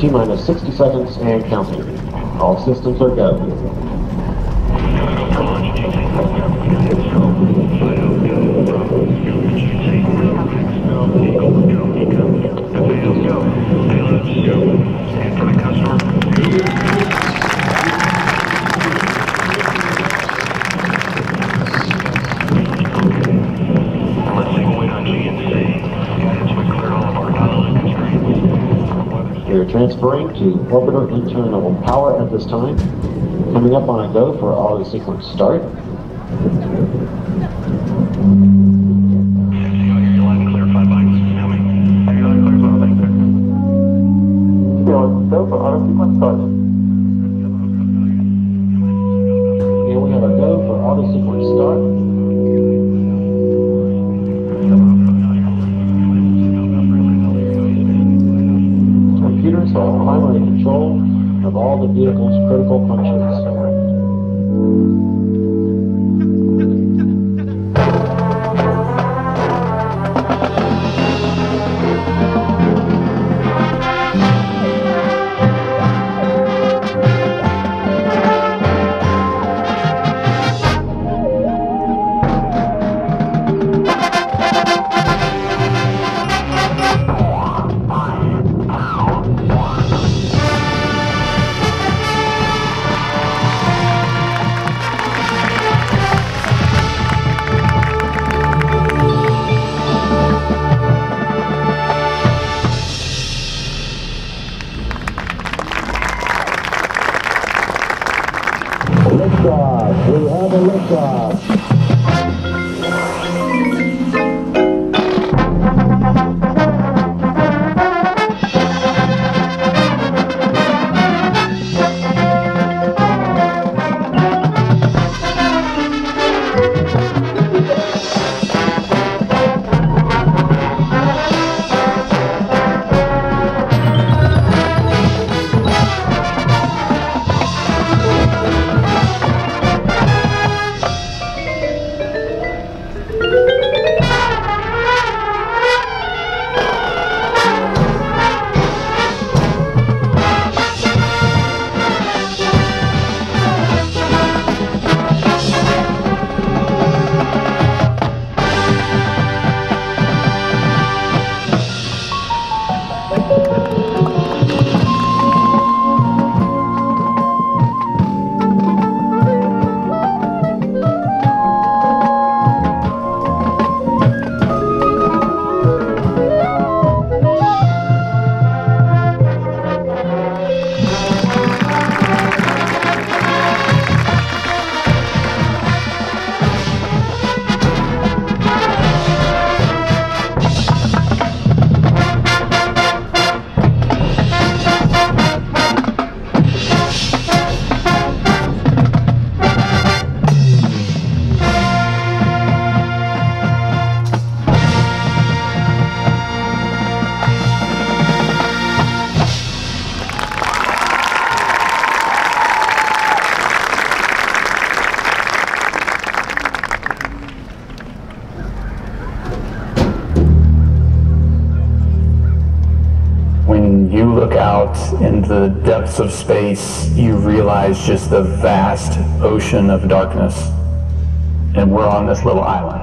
T minus 60 seconds and counting. All systems are go. We are transferring to orbiter internal power at this time. Coming up on a go for auto sequence start. Of all the vehicle's critical functions. Liftoff. We have a liftoff. You look out in the depths of space, you realize just the vast ocean of darkness. And we're on this little island.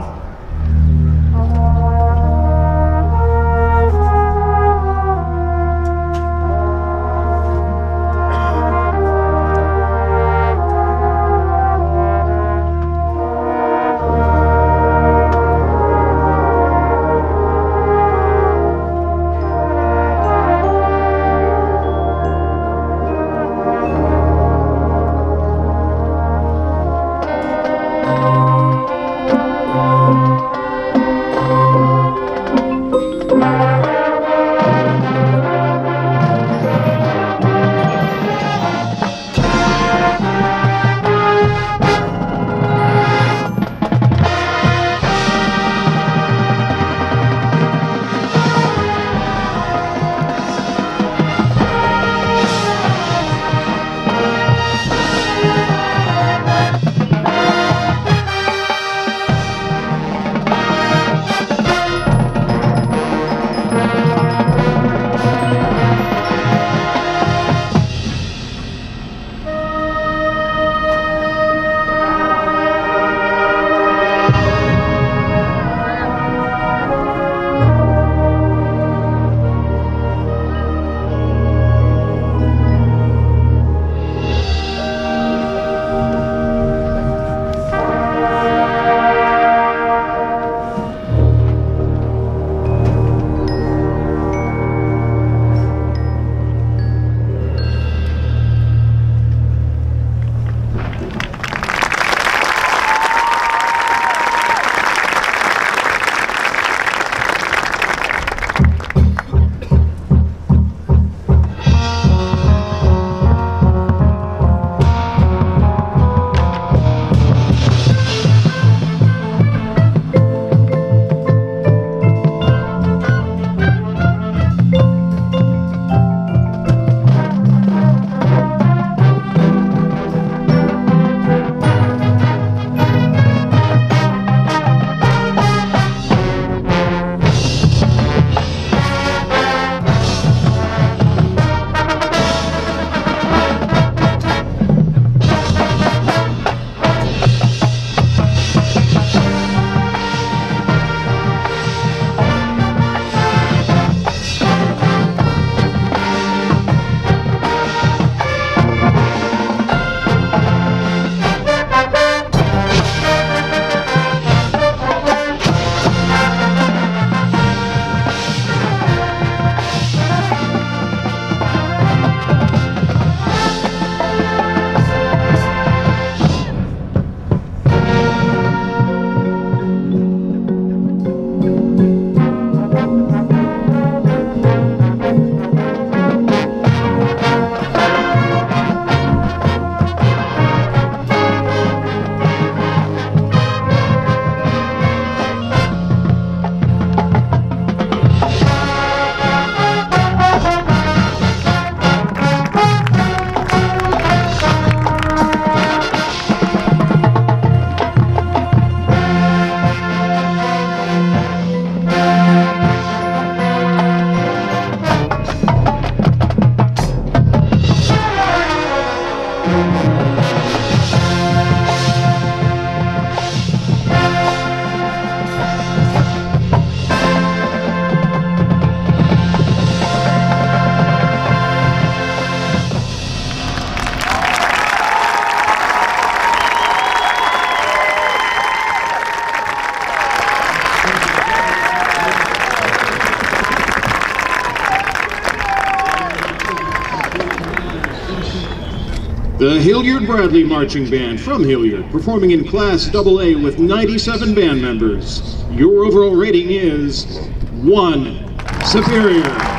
The Hilliard Bradley Marching Band from Hilliard, performing in Class AA with 97 band members. Your overall rating is 1, superior.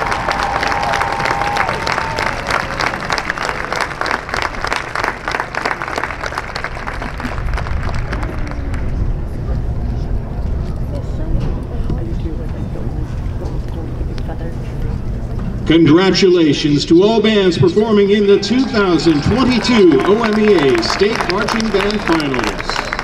Congratulations to all bands performing in the 2022 OMEA State Marching Band Finals.